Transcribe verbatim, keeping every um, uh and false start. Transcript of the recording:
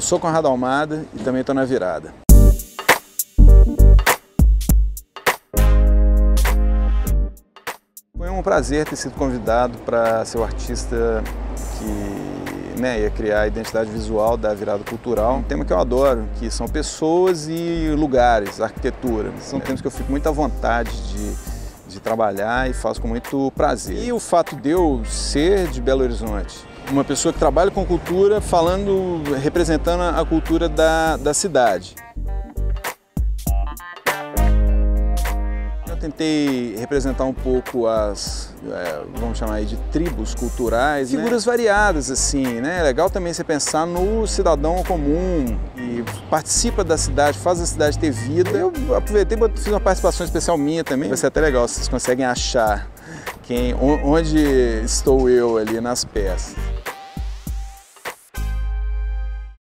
Eu sou Conrado Almada e também estou na Virada. Foi um prazer ter sido convidado para ser o artista que né, ia criar a identidade visual da Virada Cultural. Um tema que eu adoro, que são pessoas e lugares, arquitetura. São temas que eu fico muito à vontade de, de trabalhar e faço com muito prazer. E o fato de eu ser de Belo Horizonte, uma pessoa que trabalha com cultura, falando, representando a cultura da, da cidade. Tentei representar um pouco as, vamos chamar aí de tribos culturais, figuras né? variadas assim, né? É legal também você pensar no cidadão comum que participa da cidade, faz a cidade ter vida. Eu aproveitei, fiz uma participação especial minha também. Vai ser até legal, vocês conseguem achar quem, onde estou eu ali nas peças.